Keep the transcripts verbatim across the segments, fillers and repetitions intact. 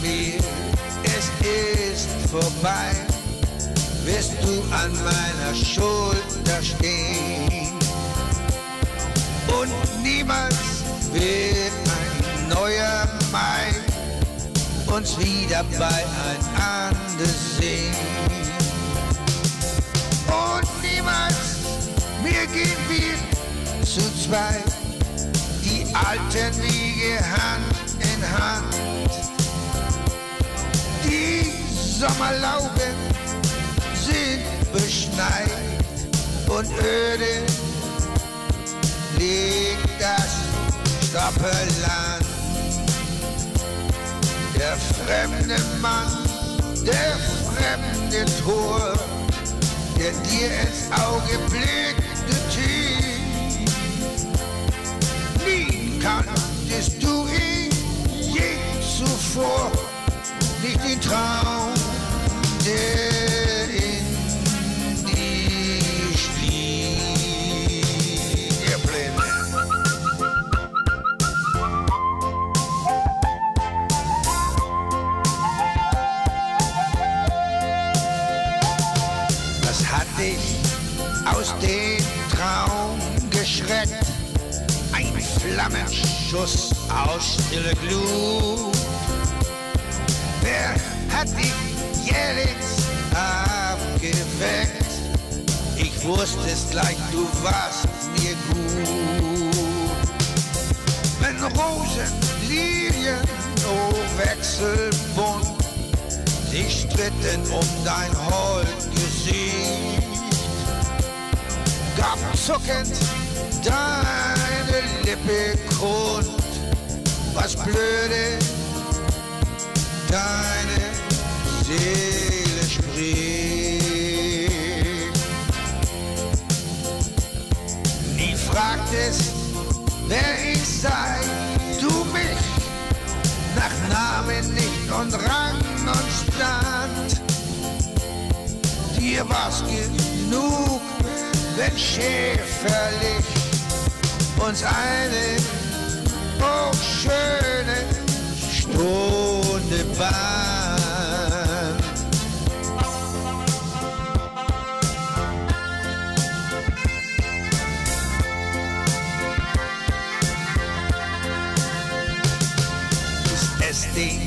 mir, es ist vorbei, wirst du an meiner Schulter stehen. Und niemals wird ein neuer Mai uns wieder beieinander sehen. Und niemals, wir gehen wir zu zweit, die alten Wege Hand in Hand. Die Sommerlauben sind beschneit und öde liegt das Stoppelland. Der fremde Mann, der fremde Tor, der dir ins Auge blickte tief. Nie kanntest du ihn je zuvor, nicht den Traum, der in dir spielt. Ihr Blinde. Was hat dich aus dem Traum geschreckt? Ein Flammenschuss aus stiller Glut. Wer hat dich jählings abgeweckt? Ich wusste es gleich, du warst mir gut. Wenn Rosen, Lilien, oh wechselbunt, sie stritten um dein Holdgesicht, gab zuckend deine Lippe kund, was blöde deine Seele spricht. Nie fragtest, wer ich sei, du mich nach Namen nicht und Rang und Stand. Dir war's genug, wenn schäferlich uns eine oh schöne Stunde band. Ist es den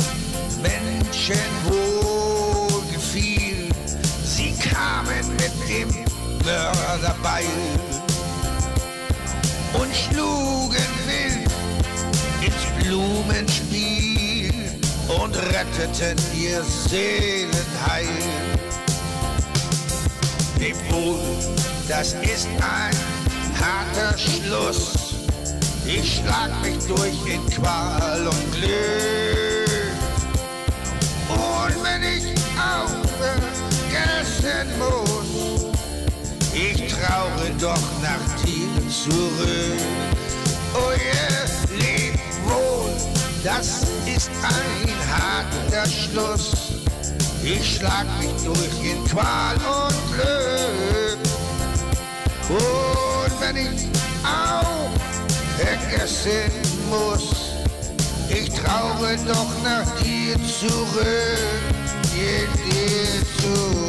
Menschen wohl gefiel, sie kamen mit dem Mörderbeil und schlugen wild ins Blumenspiel und retteten ihr Seelenheil. Leb wohl, das ist ein harter Schluss. Ich schlag mich durch in Qual und Glück. Und wenn ich aufgegessen muss, ich traure doch nach dir zurück. Oh yeah, leb wohl, das ist ein harter Schluss. Ich schlag mich durch in Qual und Glück. Und wenn ich auch vergessen muss, ich traure doch nach dir zurück, geh dir zurück.